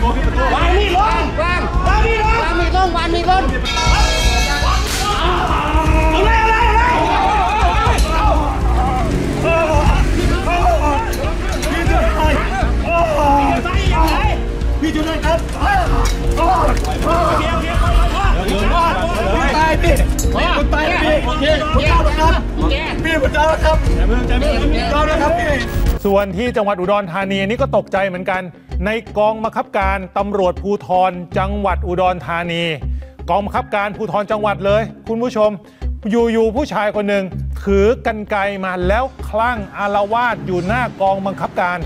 ส่วนที่จังหวัดอุดรธานีนี่ก็ตกใจเหมือนกันในกองบังคับการตำรวจภูธรจังหวัดอุดรธานีกองบังคับการภูธรจังหวัดเลยคุณผู้ชมอยู่ๆผู้ชายคนหนึ่งถือกันไกรมาแล้วคลั่งอาละวาดอยู่หน้ากองบังคับการ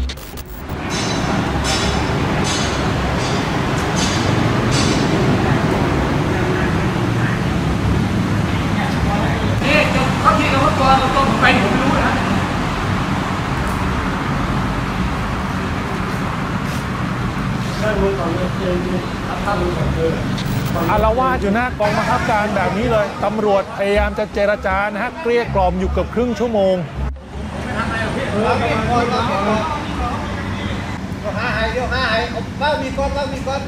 อาละวาดอยู่หน้ากองบังคับการแบบนี้เลยตำรวจพยายามจะเจรจานะฮะเกลี้ยกล่อมอยู่เกือบครึ่งชั่วโมงหาให้เดี๋ยวหาให้บ้ามีก้อนบ้ามีก้อน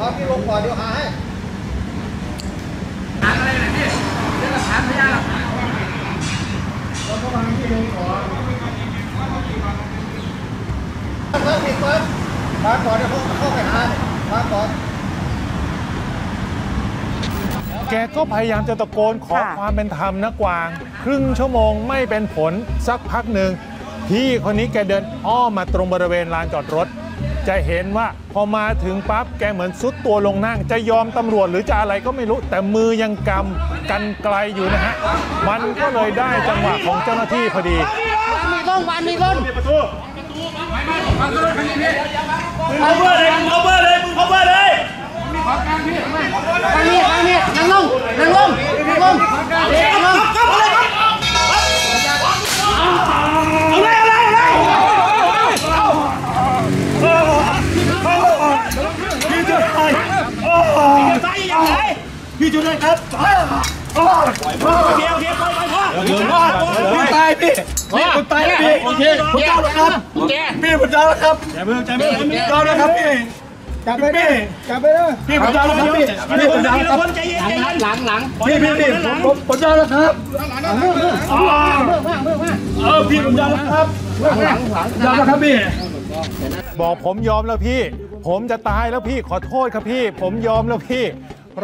ก้อนที่ลงก่อนเดี๋ยวหาให้หาอะไรนะพี่เดี๋ยวเราหาพยานหลักฐานเราต้องมาที่ลงก่อนบ้ามีก้อนมาก่อนเดี๋ยวเข้าไปหามาก่อนแกก็พยายามจะตะโกนขอความเป็นธรรมนะกวางครึ่งชั่วโมงไม่เป็นผลสักพักหนึ่งพี่คนนี้แกเดินอ้อมมาตรงบริเวณลานจอดรถจะเห็นว่าพอมาถึงปั๊บแกเหมือนซุดตัวลงนั่งจะยอมตำรวจหรือจะอะไรก็ไม่รู้แต่มือยังกำกันไกลอยู่นะฮะมันก็เลยได้จังหวะของเจ้าหน้าที่พอดีมีร่องวันมีร่องเอาเบอร์เลยทางนี้นั่งลงพี่จุดเลยครับโอเคพี่ผมตายแล้วครับพี่ผมตายแล้วครับหลังพี่ผมตายแล้วครับพี่ผมตายแล้วครับพี่บอกผมยอมแล้วพี่ผมจะตายแล้วพี่ขอโทษครับพี่ผมยอมแล้วพี่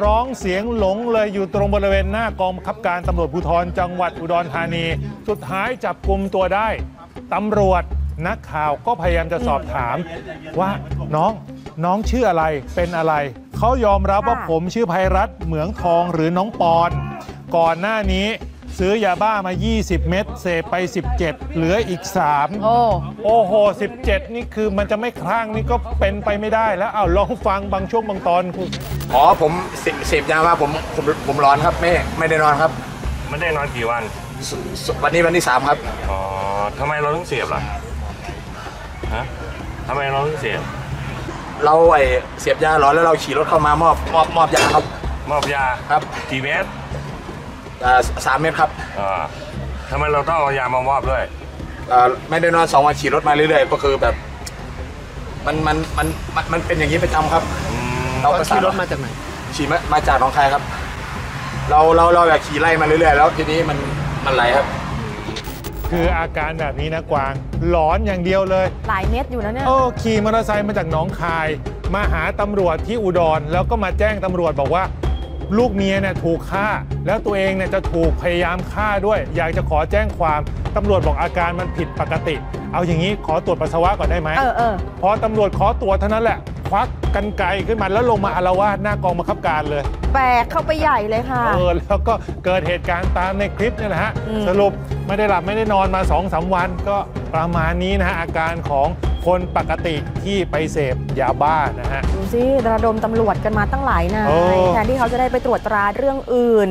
ร้องเสียงหลงเลยอยู่ตรงบริเวณหน้ากองบังคับการตำรวจภูธรจังหวัดอุดรธานีสุดท้ายจับกุมตัวได้ตำรวจนักข่าวก็พยายามจะสอบถามว่าน้องชื่ออะไรเป็นอะไรเขายอมรับว่าผมชื่อไพรัตน์เหมืองทองหรือน้องปอนก่อนหน้านี้ซื้อยาบ้ามา20เม็ดเสพไป17เหลืออีก3โอ้โห17นี่คือมันจะไม่คลั่งนี่ก็เป็นไปไม่ได้แล้วเอาลองฟังบางช่วงบางตอนคุณอ๋อผมเสพยามาผมร้อนครับไม่ได้นอนครับไม่ได้นอนกี่วันวันที่3ครับอ๋อทำไมเราต้องเสพล่ะฮะทำไมเราต้องเสพเราเสพยาร้อนแล้วเราขี่รถเข้ามามอบยาครับมอบยาครับกี่เม็ด3 เม็ดครับทำไมเราต้องเอายามามอบด้วยไม่ได้นอน2 วันขี่รถมาเรื่อยๆก็คือแบบมันเป็นอย่างนี้ประจำครับเราขี่รถมาจากไหนขี่มาจากหนองคายครับเราแบบขี่ไล่มาเรื่อยๆแล้วทีนี้มันไหลครับคืออาการแบบนี้นะกวางหลอนอย่างเดียวเลยหลายเม็ดอยู่นะเนี่ยขี่มอเตอร์ไซค์มาจากหนองคายมาหาตำรวจที่อุดรแล้วก็มาแจ้งตำรวจบอกว่าลูกเมียเนี่ยถูกฆ่าแล้วตัวเองเนี่ยจะถูกพยายามฆ่าด้วยอยากจะขอแจ้งความตำรวจบอกอาการมันผิดปกติเอาอย่างนี้ขอตรวจปัสสาวะก่อนได้ไหมพอตำรวจขอตรวจเท่านั้นแหละควักกรรไกรขึ้นมาแล้วลงมาอาละวาดหน้ากองบังคับการเลยแปลกเข้าไปใหญ่เลยค่ะแล้วก็เกิดเหตุการณ์ตามในคลิปนี่แหละฮะสรุปไม่ได้หลับไม่ได้นอนมา 2-3 วันก็ประมาณนี้นะฮะอาการของคนปกติที่ไปเสพยาบ้านะฮะดูสิระดมตำรวจกันมาตั้งหลายนายแทนที่เขาจะได้ไปตรวจตราเรื่องอื่น